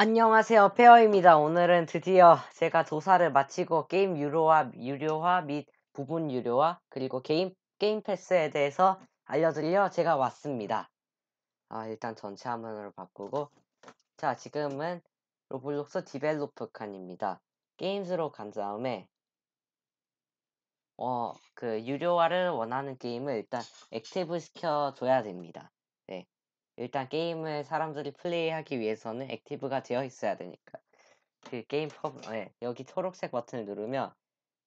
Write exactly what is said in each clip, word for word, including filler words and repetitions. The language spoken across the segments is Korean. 안녕하세요, 페어입니다. 오늘은 드디어 제가 조사를 마치고 게임 유료화, 유료화 및 부분 유료화 그리고 게임, 게임 패스에 대해서 알려드려 제가 왔습니다. 아, 일단 전체 화면으로 바꾸고, 자, 지금은 로블록스 디벨로퍼 칸입니다. 게임즈로 간 다음에 어, 그 유료화를 원하는 게임을 일단 액티브 시켜줘야 됩니다. 네. 일단 게임을 사람들이 플레이하기 위해서는 액티브가 되어 있어야 되니까 그 게임 퍼블, 네, 여기 초록색 버튼을 누르면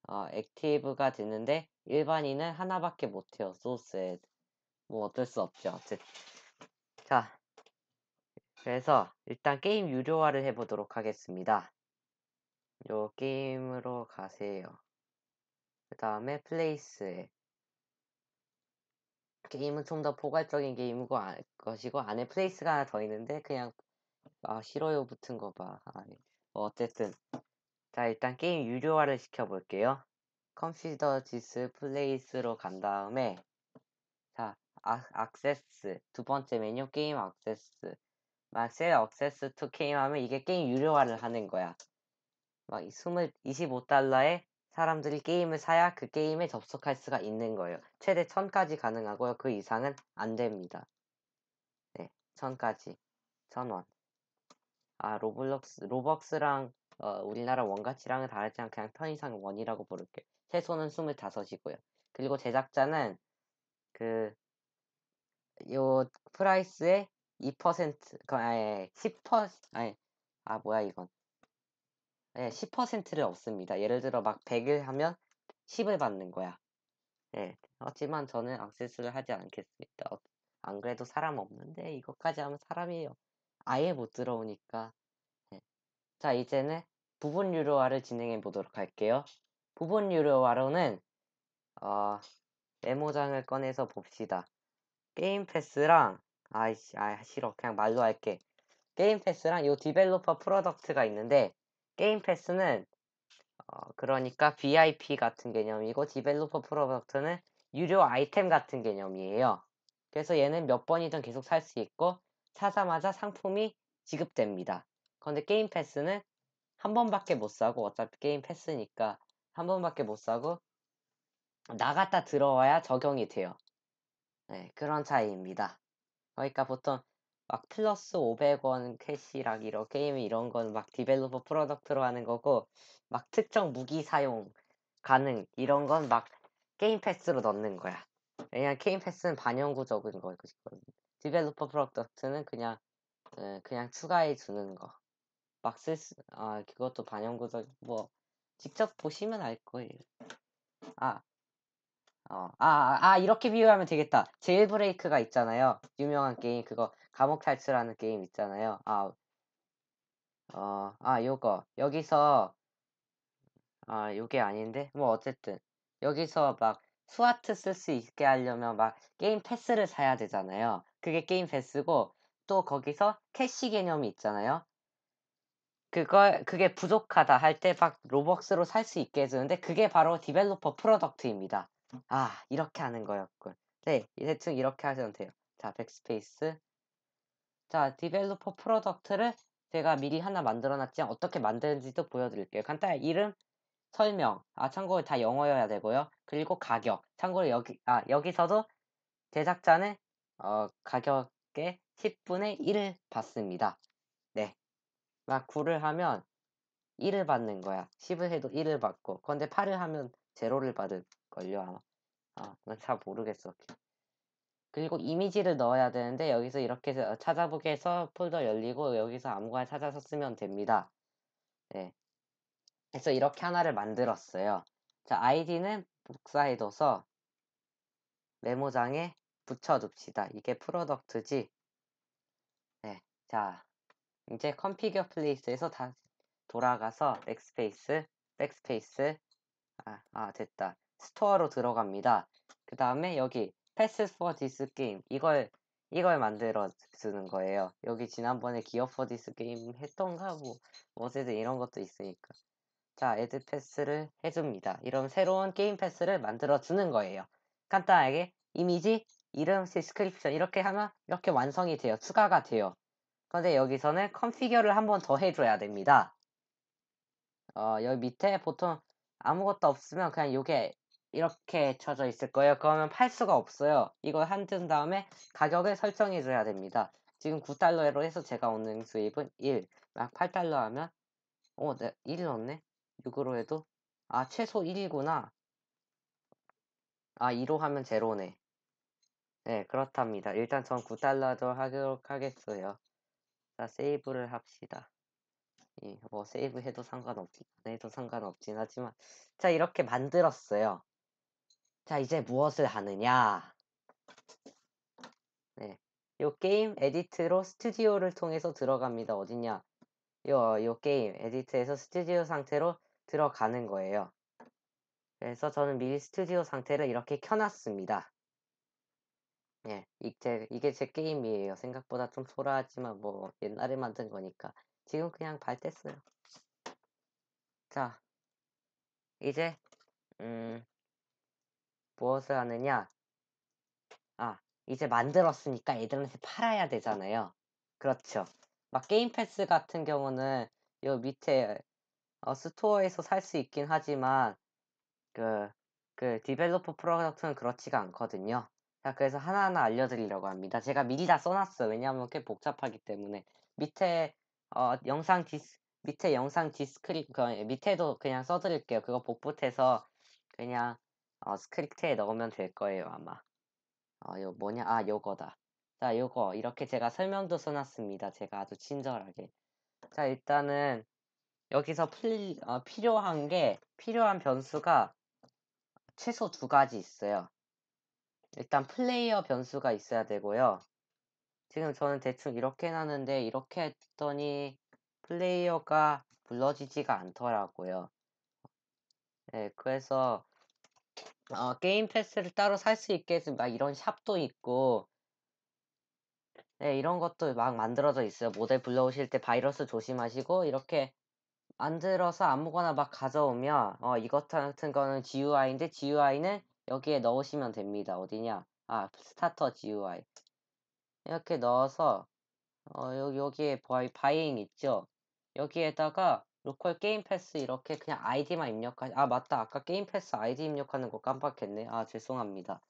어, 액티브가 되는데 일반인은 하나밖에 못해요. 소스 뭐 어쩔 수 없죠. 어쨌든 자, 그래서 일단 게임 유료화를 해보도록 하겠습니다. 요 게임으로 가세요. 그 다음에 플레이스에 게임은 좀 더 포괄적인 게임이고 아, 것이고 안에 플레이스가 하나 더 있는데 그냥 아 싫어요 붙은 거 봐. 아, 어쨌든 자, 일단 게임 유료화를 시켜볼게요. Consider this place로 간 다음에 자, 아, access 두 번째 메뉴 게임 access 막 셀 access to 게임 하면 이게 게임 유료화를 하는 거야. 막 이십오 달러에 사람들이 게임을 사야 그 게임에 접속할 수가 있는 거예요. 최대 천까지 가능하고요. 그 이상은 안 됩니다. 네, 천까지. 천 원. 아, 로블록스, 로벅스랑, 어, 우리나라 원가치랑은 다르지만 그냥 천 이상 원이라고 부를게요. 최소는 이십오이고요. 그리고 제작자는 그, 요, 프라이스의 이 퍼센트, 아니, 십 퍼센트, 아니, 아, 뭐야, 이건. 네, 십 퍼센트를 없습니다. 예를 들어 막 백을 하면 십을 받는 거야. 네, 하지만 저는 액세스를 하지 않겠습니다. 어, 안 그래도 사람 없는데 이것까지 하면 사람이 아예 못 들어오니까. 네. 자, 이제는 부분 유료화를 진행해 보도록 할게요. 부분 유료화로는 어, 메모장을 꺼내서 봅시다. 게임 패스랑 아이씨, 아 싫어, 그냥 말로 할게. 게임 패스랑 요 디벨로퍼 프로덕트가 있는데. 게임 패스는 어, 그러니까 브이아이피 같은 개념이고 디벨로퍼 프로덕트는 유료 아이템 같은 개념이에요. 그래서 얘는 몇 번이든 계속 살 수 있고 사자마자 상품이 지급됩니다. 그런데 게임 패스는 한 번밖에 못 사고 어차피 게임 패스니까 한 번밖에 못 사고 나갔다 들어와야 적용이 돼요. 네, 그런 차이입니다. 그러니까 보통 막 플러스 오백 원 캐시락 이런 게임 이런 건 막 디벨로퍼 프로덕트로 하는 거고 막 특정 무기 사용 가능 이런 건 막 게임 패스로 넣는 거야. 왜냐면 게임 패스는 반영구적인 거거든. 디벨로퍼 프로덕트는 그냥 그냥 추가해 주는 거. 막 쓸 수, 아 그것도 반영구적. 뭐 직접 보시면 알 거예요. 아. 어, 아, 아, 이렇게 비유하면 되겠다. 제일브레이크가 있잖아요. 유명한 게임, 그거, 감옥 탈출하는 게임 있잖아요. 아, 어, 아, 요거. 여기서, 아, 요게 아닌데? 뭐, 어쨌든. 여기서 막, 스와트 쓸 수 있게 하려면 막, 게임 패스를 사야 되잖아요. 그게 게임 패스고, 또 거기서 캐시 개념이 있잖아요. 그걸, 그게 부족하다 할 때 막, 로벅스로 살 수 있게 해주는데, 그게 바로 디벨로퍼 프로덕트입니다. 아, 이렇게 하는 거였군. 네, 대충 이렇게 하시면 돼요. 자, 백스페이스. 자, 디벨로퍼 프로덕트를 제가 미리 하나 만들어놨지만 어떻게 만드는지도 보여드릴게요. 간단히 이름, 설명. 아, 참고로 다 영어여야 되고요. 그리고 가격. 참고로 여기, 아, 여기서도 제작자는 어, 가격의 십분의 일을 받습니다. 네. 막 구를 하면 일을 받는 거야. 십을 해도 일을 받고. 그런데 팔을 하면 제로를 받을 걸요 아마. 아, 난 잘 모르겠어. 그리고 이미지를 넣어야 되는데 여기서 이렇게 해서 찾아보기 해서 폴더 열리고 여기서 아무거나 찾아서 쓰면 됩니다. 네. 그래서 이렇게 하나를 만들었어요. 자, 아이디는 복사해둬서 메모장에 붙여둡시다. 이게 프로덕트지. 네. 자, 이제 컨피규어 플레이스에서 다시 돌아가서 백스페이스, 백스페이스. 아, 아, 됐다. 스토어로 들어갑니다. 그 다음에 여기 패스 for this game 이걸 이걸 만들어 주는 거예요. 여기 지난번에 기어 for this game 했던가 뭐 어쨌든 이런 것도 있으니까 자 add 패스를 해줍니다. 이런 새로운 게임 패스를 만들어 주는 거예요. 간단하게 이미지, 이름, 디스크립션 이렇게 하면 이렇게 완성이 돼요. 추가가 돼요. 근데 여기서는 컨피규어를 한 번 더 해줘야 됩니다. 어, 여기 밑에 보통 아무것도 없으면 그냥 요게 이렇게 쳐져 있을 거예요. 그러면 팔 수가 없어요. 이걸 한든 다음에 가격을 설정해 줘야 됩니다. 지금 구 달러로 해서 제가 얻는 수입은 일. 막 팔 달러 하면 어, 네, 일 넣었네. 육으로 해도 아, 최소 일이구나. 아, 이로 하면 제로네. 네, 그렇답니다. 일단 전 구 달러로 하도록 하겠어요. 자, 세이브를 합시다. 예, 뭐 세이브 해도 상관없지, 안 해도 상관없긴 하지만, 자, 이렇게 만들었어요. 자, 이제 무엇을 하느냐. 네, 요 게임 에디트로 스튜디오를 통해서 들어갑니다. 어딨냐, 요, 요 게임 에디트에서 스튜디오 상태로 들어가는 거예요. 그래서 저는 미리 스튜디오 상태를 이렇게 켜놨습니다. 예, 이제 이게 제 게임이에요. 생각보다 좀 소라하지만 뭐 옛날에 만든 거니까 지금 그냥 발뗐어요. 자, 이제 음 무엇을 하느냐. 아, 이제 만들었으니까 애들한테 팔아야 되잖아요. 그렇죠. 막 게임 패스 같은 경우는 요 밑에 어, 스토어에서 살 수 있긴 하지만 그, 그 디벨로퍼 프로덕트는 그렇지가 않거든요. 자, 그래서 하나하나 알려드리려고 합니다. 제가 미리 다 써놨어요. 왜냐하면 꽤 복잡하기 때문에. 밑에 어, 영상 디스 밑에 영상 디스크립 그, 밑에도 그냥 써드릴게요. 그거 복붙해서 그냥 어, 스크립트에 넣으면 될 거예요 아마. 어, 요 뭐냐? 아, 요거다. 자, 요거 이렇게 제가 설명도 써놨습니다. 제가 아주 친절하게. 자, 일단은 여기서 풀, 어, 필요한 게 필요한 변수가 최소 두 가지 있어요. 일단 플레이어 변수가 있어야 되고요. 지금 저는 대충 이렇게 해놨는데 이렇게 했더니 플레이어가 불러지지가 않더라고요. 네, 그래서 어, 게임 패스를 따로 살 수 있게 해서 막 이런 샵도 있고, 네, 이런 것도 막 만들어져 있어요. 모델 불러오실 때 바이러스 조심하시고, 이렇게 만들어서 아무거나 막 가져오면 어, 이것 같은 거는 지유아이인데 지유아이는 여기에 넣으시면 됩니다. 어디냐? 아, 스타터 지유아이. 이렇게 넣어서 어, 요, 여기에 바이, 바이잉 있죠? 여기에다가 로컬 게임 패스 이렇게 그냥 아이디만 입력하시. 아, 맞다, 아까 게임 패스 아이디 입력하는 거 깜빡했네. 아, 죄송합니다.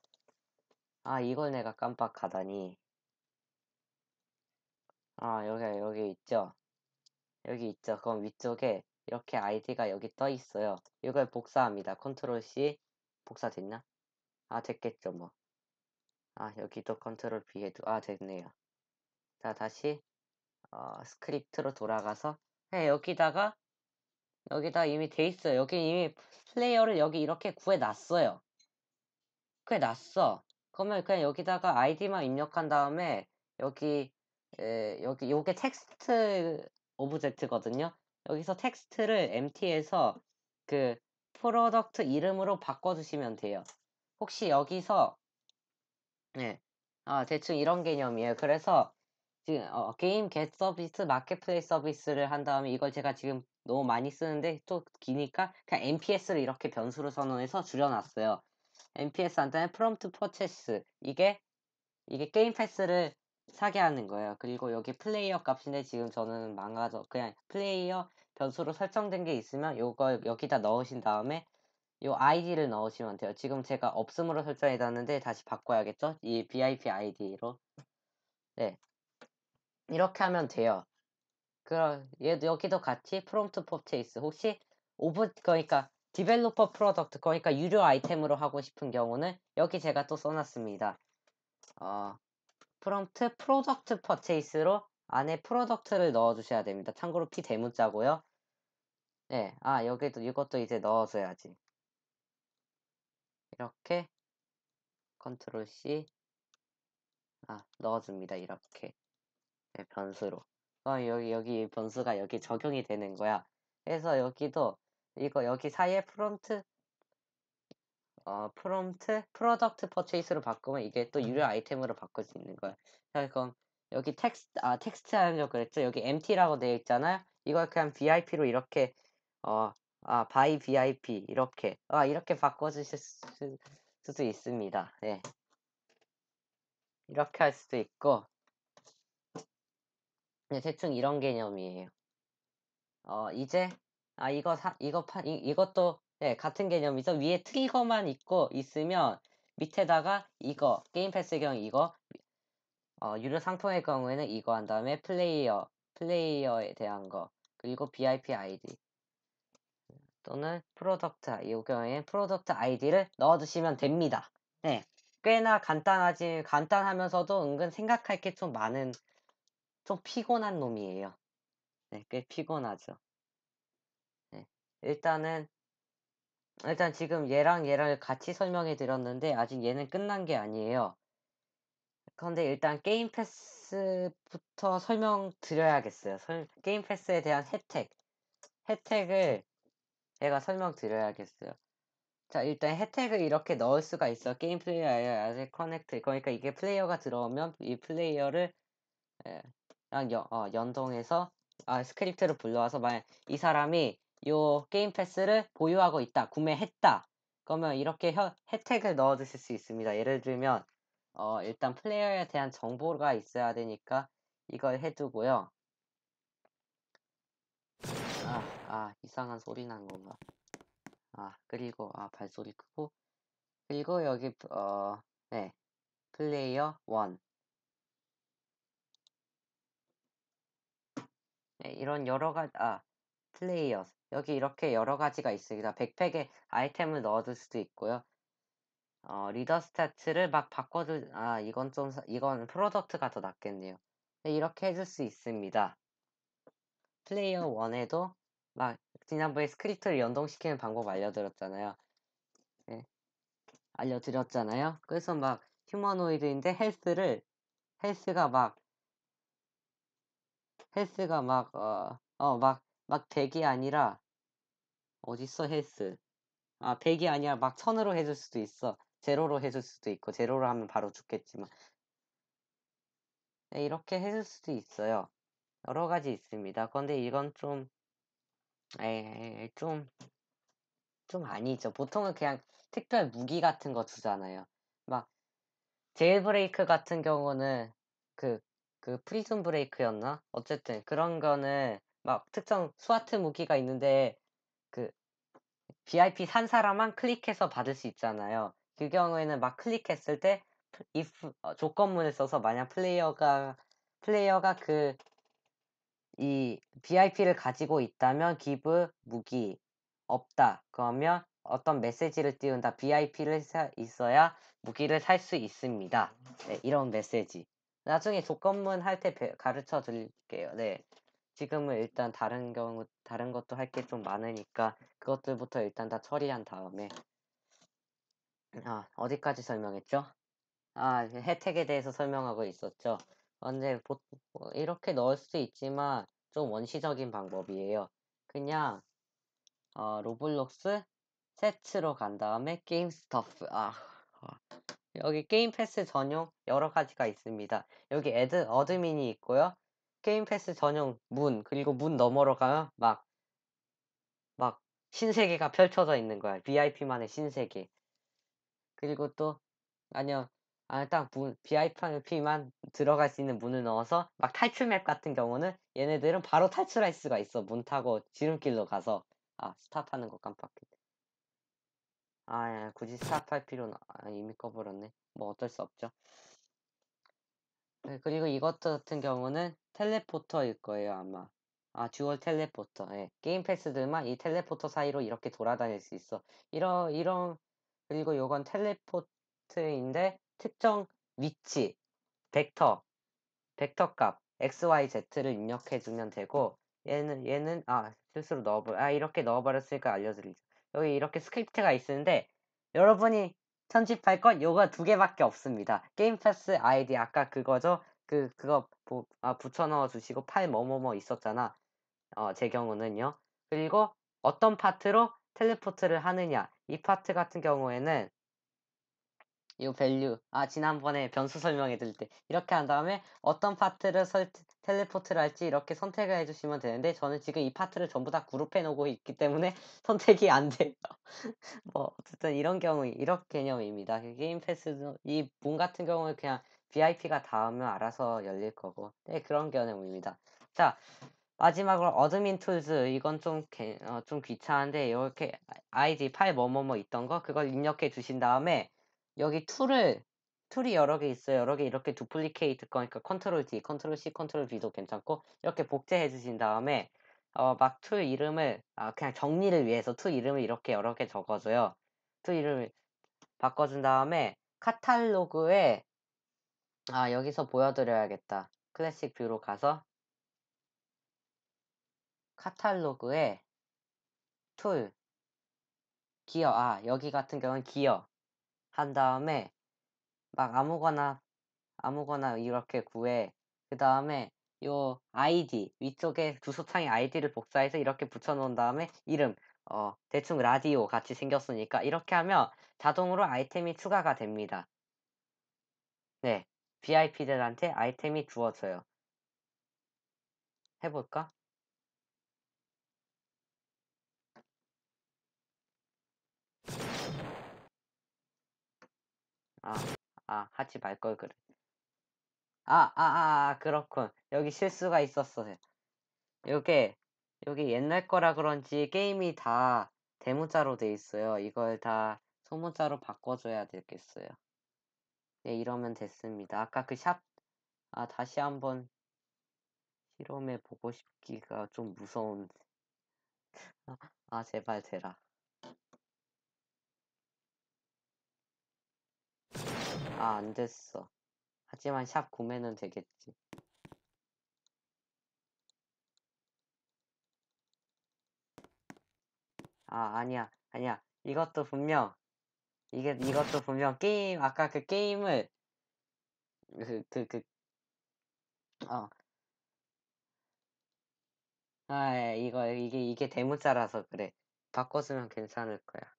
아, 이걸 내가 깜빡하다니. 아, 여기 여기 있죠? 여기 있죠? 그럼 위쪽에 이렇게 아이디가 여기 떠 있어요. 이걸 복사합니다. 컨트롤 C. 복사됐나? 아, 됐겠죠 뭐. 아, 여기도 컨트롤 B 해도 아, 됐네요. 자, 다시 어, 스크립트로 돌아가서, 네, 여기다가 여기다 이미 돼 있어요. 여기 이미 플레이어를 여기 이렇게 구해 놨어요. 구해 놨어. 그러면 그냥 여기다가 아이디만 입력한 다음에 여기 에, 여기 요게 텍스트 오브젝트거든요. 여기서 텍스트를 엠티에서 그 프로덕트 이름으로 바꿔주시면 돼요. 혹시 여기서 네, 아, 대충 이런 개념이에요. 그래서 지금 어, 게임 겟 서비스, 마켓플레이스 서비스를 한 다음에 이걸 제가 지금 너무 많이 쓰는데 또 기니까 그냥 엠피에스를 이렇게 변수로 선언해서 줄여놨어요. 엠피에스 한 다음에 PromptPurchase, 이게 이게 게임 패스를 사게 하는 거예요. 그리고 여기 플레이어 값인데 지금 저는 망가져 그냥 플레이어 변수로 설정된 게 있으면 요걸 여기다 넣으신 다음에 요 아이디를 넣으시면 돼요. 지금 제가 없음으로 설정해놨는데 다시 바꿔야겠죠? 이 브이아이피 아이디로. 네, 이렇게 하면 돼요. 그럼 얘도 여기도 같이 프롬프트 퍼체이스. 혹시 오브 그러니까 디벨로퍼 프로덕트 그러니까 유료 아이템으로 하고 싶은 경우는 여기 제가 또 써놨습니다. 어, 프롬프트 프로덕트 퍼체이스로 안에 프로덕트를 넣어주셔야 됩니다. 참고로 P 대문자고요. 네, 아, 여기도 이것도 이제 넣어줘야지. 이렇게 컨트롤 C 아, 넣어줍니다. 이렇게. 네, 변수로. 어, 여기 여기 변수가 여기 적용이 되는 거야. 그래서 여기도 이거 여기 사이에 프롬트 어 프롬트 프로덕트 퍼체이스로 바꾸면 이게 또 유료 아이템으로 바꿀 수 있는 거야. 자, 그럼 여기 텍스트, 아, 텍스트 하려고 그랬죠? 여기 엠티라고 되어 있잖아요? 이걸 그냥 브이아이피로 이렇게, 어, 아, by 브이아이피, 이렇게, 아, 이렇게 바꿔주실 수도 있습니다. 네. 이렇게 할 수도 있고, 그냥 대충 이런 개념이에요. 어, 이제, 아, 이거, 사, 이거, 파, 이, 이것도, 네, 같은 개념이죠. 위에 트리거만 있고, 있으면, 밑에다가 이거, 게임 패스의 경우 이거, 어, 유료 상품의 경우에는 이거 한 다음에 플레이어, 플레이어에 대한 거, 그리고 브이아이피 아이디. 또는 프로덕트, 이 경우에는 프로덕트 아이디를 넣어주시면 됩니다. 네. 꽤나 간단하지, 간단하면서도 은근 생각할 게 좀 많은, 좀 피곤한 놈이에요. 네, 꽤 피곤하죠. 네. 일단은, 일단 지금 얘랑 얘랑 같이 설명해 드렸는데, 아직 얘는 끝난 게 아니에요. 그런데 일단 게임 패스부터 설명 드려야겠어요. 설, 게임 패스에 대한 혜택. 혜택을 제가 설명 드려야겠어요. 자, 일단 혜택을 이렇게 넣을 수가 있어. 게임 플레이어에 커넥트. 그러니까 이게 플레이어가 들어오면 이 플레이어를 예, 연, 어, 연동해서 아, 스크립트를 불러와서 만약 이 사람이 요 게임 패스를 보유하고 있다, 구매했다. 그러면 이렇게 혀, 혜택을 넣어 주실 수 있습니다. 예를 들면 어, 일단 플레이어에 대한 정보가 있어야 되니까 이걸 해두고요. 아, 아 이상한 소리 난 건가. 아, 그리고, 아, 발소리 크고. 그리고 여기, 어, 네. 플레이어 일. 네, 이런 여러 가지, 아, 플레이어. 여기 이렇게 여러 가지가 있습니다. 백팩에 아이템을 넣어둘 수도 있고요. 어, 리더 스타츠를 막 바꿔줄, 아, 이건 좀, 이건 프로덕트가 더 낫겠네요. 네, 이렇게 해줄 수 있습니다. 플레이어 일에도 막, 지난번에 스크립트를 연동시키는 방법 알려드렸잖아요. 네. 알려드렸잖아요. 그래서 막, 휴머노이드인데 헬스를, 헬스가 막, 헬스가 막, 어, 어, 막, 막 백이 아니라, 어딨어, 헬스. 아, 백이 아니라 막 천으로 해줄 수도 있어. 제로로 해줄 수도 있고, 제로로 하면 바로 죽겠지만. 네, 이렇게 해줄 수도 있어요. 여러 가지 있습니다. 근데 이건 좀, 에이, 좀, 좀 아니죠. 보통은 그냥 특별 무기 같은 거 주잖아요. 막, 제일브레이크 같은 경우는, 그, 그, 프리즌 브레이크였나? 어쨌든, 그런 거는, 막, 특정 스와트 무기가 있는데, 그, 브이아이피 산 사람만 클릭해서 받을 수 있잖아요. 그 경우에는 막 클릭했을 때, if, 어, 조건문을 써서, 만약 플레이어가, 플레이어가 그, 이 브이아이피를 가지고 있다면 give 무기 없다. 그러면 어떤 메시지를 띄운다. 브이아이피를 사, 있어야 무기를 살 수 있습니다. 네, 이런 메시지. 나중에 조건문 할 때 가르쳐 드릴게요. 네, 지금은 일단 다른 경우 다른 것도 할 게 좀 많으니까 그것들부터 일단 다 처리한 다음에 아 어디까지 설명했죠? 아 혜택에 대해서 설명하고 있었죠. 근데 이렇게 넣을 수도 있지만 좀 원시적인 방법이에요. 그냥 어, 로블록스 세츠로 간 다음에 게임 스터프 아 여기 게임 패스 전용 여러 가지가 있습니다. 여기 애드, 어드민이 있고요. 게임 패스 전용 문 그리고 문 너머로 가면 막 막 신세계가 펼쳐져 있는 거야. 브이아이피만의 신세계. 그리고 또 아니요. 아, 딱 문, 브이아이피만 들어갈 수 있는 문을 넣어서 막 탈출 맵 같은 경우는 얘네들은 바로 탈출할 수가 있어. 문 타고 지름길로 가서 아 스탑하는 거 깜빡했네. 아 굳이 스탑할 필요는 아, 이미 꺼버렸네. 뭐 어쩔 수 없죠. 그리고 이것 같은 경우는 텔레포터일 거예요 아마. 아 듀얼 텔레포터. 예. 게임 패스들만 이 텔레포터 사이로 이렇게 돌아다닐 수 있어. 이런 이런 그리고 요건 텔레포트인데. 특정 위치, 벡터, 벡터 값, 엑스 와이 지를 입력해주면 되고, 얘는, 얘는, 아, 실수로 넣어버, 아, 이렇게 넣어버렸으니까 알려드리죠. 여기 이렇게 스크립트가 있는데, 여러분이 편집할 것, 요거 두 개밖에 없습니다. 게임 패스 아이디, 아까 그거죠? 그, 그거, 부, 아, 붙여 넣어주시고, 파일 뭐뭐뭐 있었잖아. 어, 제 경우는요. 그리고 어떤 파트로 텔레포트를 하느냐. 이 파트 같은 경우에는, 이 밸류 아 지난번에 변수 설명해 드릴 때 이렇게 한 다음에 어떤 파트를 설, 텔레포트를 할지 이렇게 선택을 해주시면 되는데 저는 지금 이 파트를 전부 다 그룹해 놓고 있기 때문에 선택이 안 돼요. 뭐 어쨌든 이런 경우 이런 개념입니다. 게임 패스도 이 문 같은 경우는 그냥 브이아이피가 닿으면 알아서 열릴 거고 네 그런 개념입니다. 자, 마지막으로 어드민툴즈, 이건 좀, 개, 어, 좀 귀찮은데 이렇게 아이디 파일 뭐뭐뭐 있던 거 그걸 입력해 주신 다음에 여기 툴을 툴이 여러 개 있어요. 여러 개 이렇게 두플리케이트 거니까 컨트롤 D, 컨트롤 C, 컨트롤 V도 괜찮고 이렇게 복제해 주신 다음에 어, 막 툴 이름을 아, 그냥 정리를 위해서 툴 이름을 이렇게 여러 개 적어줘요. 툴 이름을 바꿔준 다음에 카탈로그에 아 여기서 보여드려야겠다. 클래식 뷰로 가서 카탈로그에 툴 기어 아 여기 같은 경우는 기어 한 다음에 막 아무거나 아무거나 이렇게 구해. 그 다음에 요 아이디 위쪽에 주소창에 아이디를 복사해서 이렇게 붙여놓은 다음에 이름 어 대충 라디오 같이 생겼으니까 이렇게 하면 자동으로 아이템이 추가가 됩니다. 네, 브이아이피들한테 아이템이 주어져요. 해볼까? 아, 아, 하지 말걸 그래. 아, 아, 아, 아, 그렇군. 여기 실수가 있었어요. 요게, 여기 옛날 거라 그런지 게임이 다 대문자로 돼 있어요. 이걸 다 소문자로 바꿔줘야 되겠어요. 네, 이러면 됐습니다. 아까 그 샵, 아, 다시 한번 실험해 보고 싶기가 좀 무서운데. 아, 제발 되라. 아, 안 됐어. 하지만 샵 구매는 되겠지. 아, 아니야, 아니야. 이것도 분명, 이게, 이것도 분명 게임, 아까 그 게임을, 그, 그, 그, 어. 아, 예, 이거, 이게, 이게 대문자라서 그래. 바꿔주면 괜찮을 거야.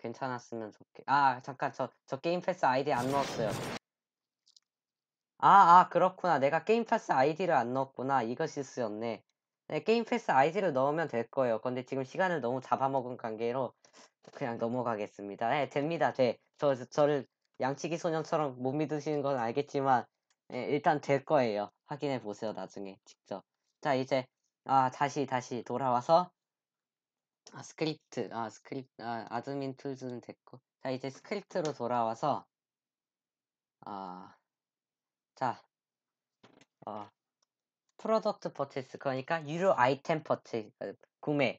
괜찮았으면 좋겠... 아 잠깐 저, 저 게임 패스 아이디 안 넣었어요. 아아 아, 그렇구나. 내가 게임 패스 아이디를 안 넣었구나. 이거 실수였네. 네, 게임 패스 아이디를 넣으면 될 거예요. 근데 지금 시간을 너무 잡아먹은 관계로 그냥 넘어가겠습니다. 네, 됩니다. 돼. 저, 저, 저를 양치기 소년처럼 못 믿으시는 건 알겠지만 네, 일단 될 거예요. 확인해 보세요 나중에 직접. 자 이제 아 다시 다시 돌아와서 아, 스크립트, 아, 스크립트, 아, 아드민 툴즈는 됐고. 자, 이제 스크립트로 돌아와서, 아, 자, 어, 프로덕트 퍼체스, 그러니까 유료 아이템 퍼체, 구매.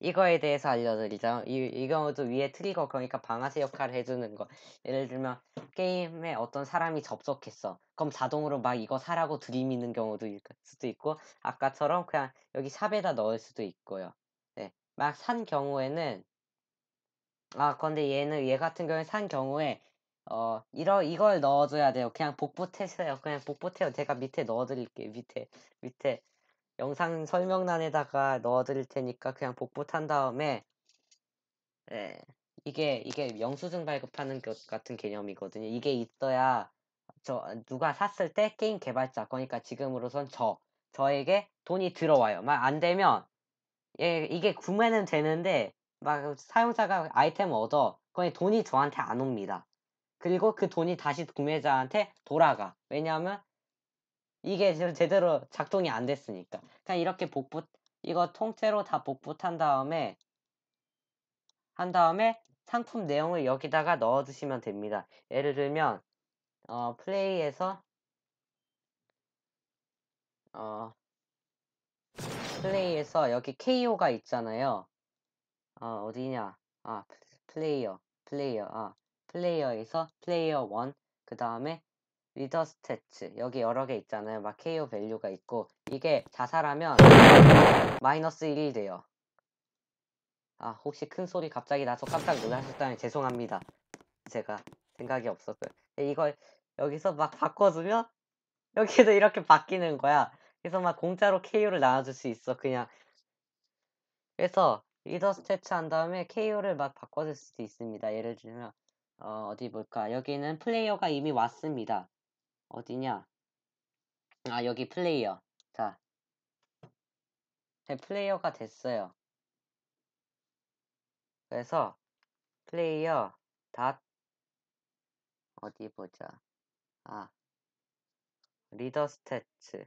이거에 대해서 알려드리자. 이, 이 경우도 위에 트리거, 그러니까 방아쇠 역할을 해주는 거. 예를 들면, 게임에 어떤 사람이 접속했어. 그럼 자동으로 막 이거 사라고 들이미는 경우도 있을 수도 있고, 아까처럼 그냥 여기 샵에다 넣을 수도 있고요. 막 산 경우에는 아 근데 얘는 얘 같은 경우에 산 경우에 어 이러 이걸 넣어줘야 돼요. 그냥 복붙해서요. 그냥 복붙해요. 제가 밑에 넣어드릴게요. 밑에 밑에 영상 설명란에다가 넣어드릴 테니까 그냥 복붙한 다음에 예 이게 이게 영수증 발급하는 것 같은 개념이거든요. 이게 있어야 저 누가 샀을 때 게임 개발자 거니까 지금으로선 저 저에게 돈이 들어와요. 막 안 되면 예, 이게 구매는 되는데 막 사용자가 아이템을 얻어. 그건 돈이 저한테 안 옵니다. 그리고 그 돈이 다시 구매자한테 돌아가. 왜냐하면 이게 제대로 작동이 안 됐으니까. 그냥 이렇게 복붙 이거 통째로 다 복붙한 다음에 한 다음에 상품 내용을 여기다가 넣어 주시면 됩니다. 예를 들면 어 플레이에서 어 플레이에서 여기 케이오가 있잖아요. 어, 어디냐? 아, 플레이어, 플레이어, 아, 플레이어에서 플레이어 일, 그 다음에 리더 스탯츠. 여기 여러 개 있잖아요. 막 케이오 밸류가 있고, 이게 자살하면 마이너스 일이 돼요. 아, 혹시 큰 소리 갑자기 나서 깜짝 놀라셨다면 죄송합니다. 제가 생각이 없었고요. 이걸 여기서 막 바꿔주면 여기도 이렇게 바뀌는 거야. 그래서 막 공짜로 케이오를 나눠줄 수 있어. 그냥 그래서 리더 스태츠 한 다음에 케이오를 막 바꿔줄 수도 있습니다. 예를 들면 어, 어디 볼까. 여기는 플레이어가 이미 왔습니다. 어디냐. 아 여기 플레이어. 자 네, 플레이어가 됐어요. 그래서 플레이어 닷 어디 보자. 아 리더 스탯츠.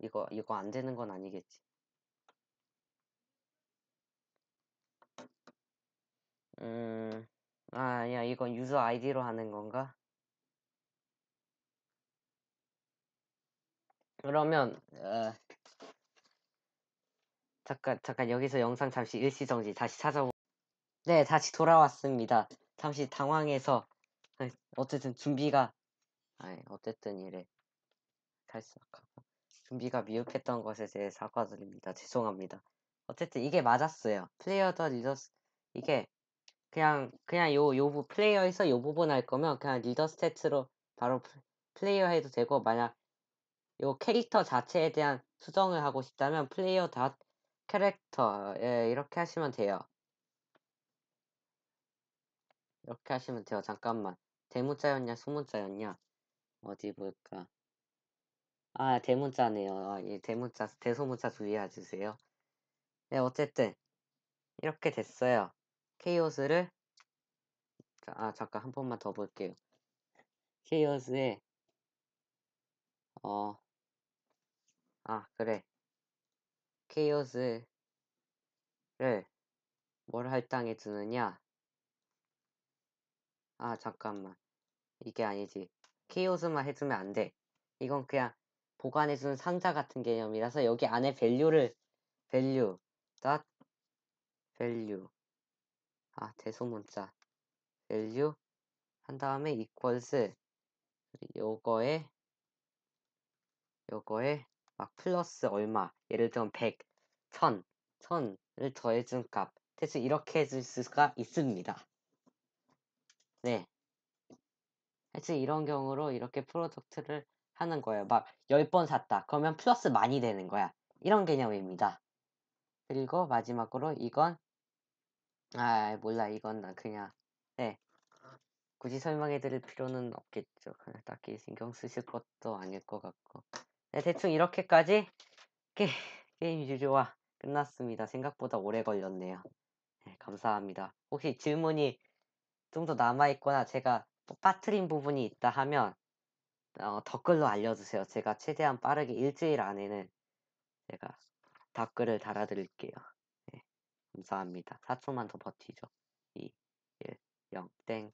이거 이거 안 되는 건 아니겠지. 음, 아, 아니야. 이건 유저 아이디로 하는 건가? 그러면 어, 잠깐 잠깐 여기서 영상 잠시 일시정지. 다시 찾아오. 네, 다시 돌아왔습니다. 잠시 당황해서 어쨌든 준비가 아니 어쨌든 이래 탈수하고 준비가 미흡했던 것에 대해 사과드립니다. 죄송합니다. 어쨌든 이게 맞았어요. 플레이어 더 리더스 이게 그냥 그냥 요 요 플레이어에서 요 부분 할 거면 그냥 리더 스탯으로 바로 플레이어 해도 되고, 만약 요 캐릭터 자체에 대한 수정을 하고 싶다면 플레이어 닷 캐릭터, 예, 이렇게 하시면 돼요. 이렇게 하시면 돼요. 잠깐만, 대문자였냐 소문자였냐 어디 볼까. 아, 대문자네요. 아, 예, 대문자 대소문자 주의해 주세요. 네, 어쨌든 이렇게 됐어요. 케이오스를 아 잠깐 한 번만 더 볼게요. 케이오스에 어 아 그래 케이오스를 뭘 할당해 주느냐. 아 잠깐만, 이게 아니지. 케이오스만 해주면 안 돼. 이건 그냥 보관해주는 상자 같은 개념이라서 여기 안에 밸류를 밸류 닷 밸류 아 대소문자 밸류 한 다음에 equals 요거에 요거에 막 플러스 얼마, 예를 들면 백, 천, 천을 더해준 값, 대충 이렇게 해줄 수가 있습니다. 네, 대충 이런 경우로 이렇게 프로덕트를 하는 거예요. 막 열 번 샀다 그러면 플러스 많이 되는 거야. 이런 개념입니다. 그리고 마지막으로 이건 아 몰라 이건 나 그냥 네 굳이 설명해 드릴 필요는 없겠죠. 그냥 딱히 신경 쓰실 것도 아닐 것 같고. 네, 대충 이렇게까지 게, 게임 유료화 끝났습니다. 생각보다 오래 걸렸네요. 네, 감사합니다. 혹시 질문이 좀 더 남아있거나 제가 빠뜨린 부분이 있다 하면 어, 댓글로 알려주세요. 제가 최대한 빠르게 일주일 안에는 제가 댓글을 달아드릴게요. 네, 감사합니다. 사 초만 더 버티죠. 이, 일, 영, 땡.